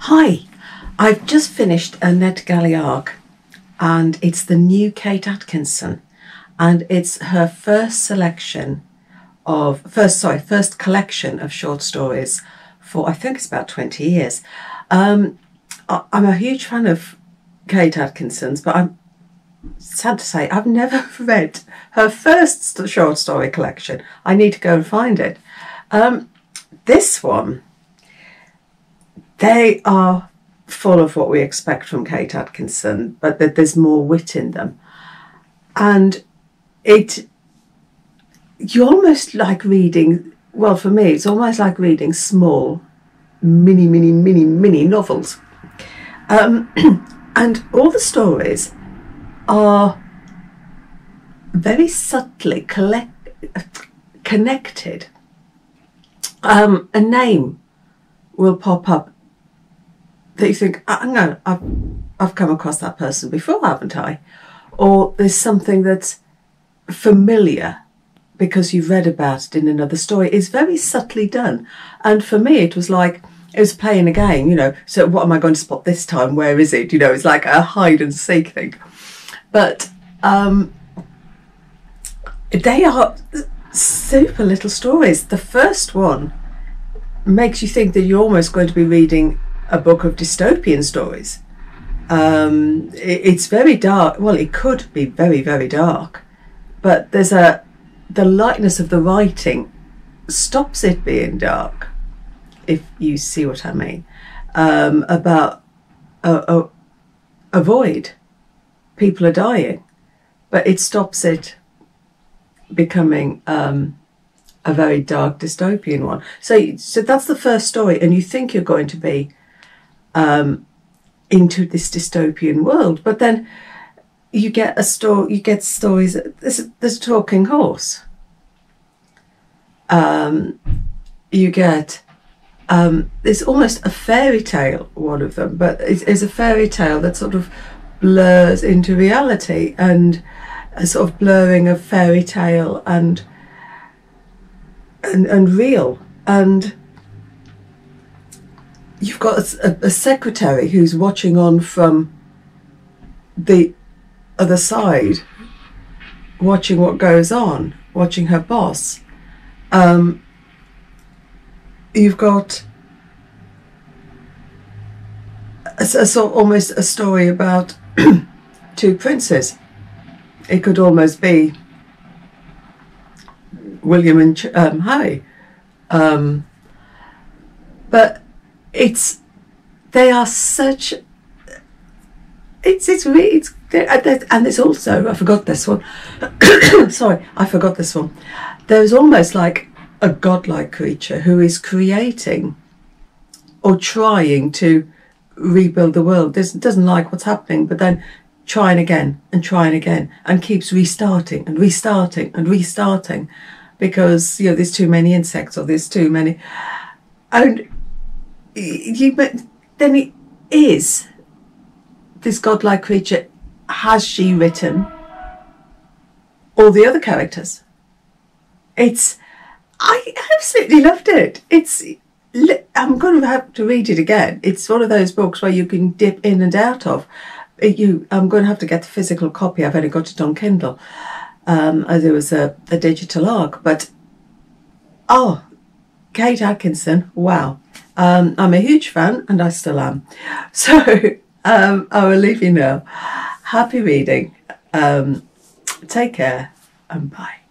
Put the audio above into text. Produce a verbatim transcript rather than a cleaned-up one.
Hi, I've just finished Annette Galliard, and it's the new Kate Atkinson, and it's her first selection of, first, sorry, first collection of short stories for, I think it's about twenty years. Um, I, I'm a huge fan of Kate Atkinson's, but I'm sad to say I've never read her first short story collection. I need to go and find it. Um, this one, they are full of what we expect from Kate Atkinson, but that there's more wit in them. And it, you're almost like reading, well, for me, it's almost like reading small, mini, mini, mini, mini novels. Um, and all the stories are very subtly collect, connected. Um, a name will pop up that you think, oh, no, I've, I've come across that person before, haven't I? Or there's something that's familiar because you've read about it in another story. It's very subtly done. And for me, it was like, it was playing a game, you know, so what am I going to spot this time? Where is it? You know, it's like a hide and seek thing. But um, they are super little stories. The first one makes you think that you're almost going to be reading a book of dystopian stories. Um, it, it's very dark. Well, it could be very, very dark, but there's a the lightness of the writing stops it being dark, if you see what I mean. Um, about a, a, a void, people are dying, but it stops it becoming um, a very dark dystopian one. So, so that's the first story, and you think you're going to be Um, into this dystopian world, but then you get a story. You get stories. There's, there's a talking horse. Um, you get um, it's almost a fairy tale. One of them, but it's, it's a fairy tale that sort of blurs into reality, and a sort of blurring of fairy tale and and and real and. You've got a, a secretary who's watching on from the other side, watching what goes on, watching her boss. Um, you've got a, a sort of almost a story about two princes. It could almost be William and Ch um, Harry, um, but. It's, they are such, it's, it's really, it's, and there's also, I forgot this one, sorry, I forgot this one. There's almost like a godlike creature who is creating or trying to rebuild the world. This doesn't like what's happening, but then trying again and trying again and keeps restarting and restarting and restarting because, you know, there's too many insects or there's too many, and You, but then it is this godlike creature. Has she written all the other characters? It's, I absolutely loved it. It's, I'm going to have to read it again. It's one of those books where you can dip in and out of. You, I'm going to have to get the physical copy. I've only got it on Kindle, um, as it was a, a digital arc. But oh, Kate Atkinson, wow. Um, I'm a huge fan, and I still am. So um, I will leave you now. Happy reading. Um, take care and bye.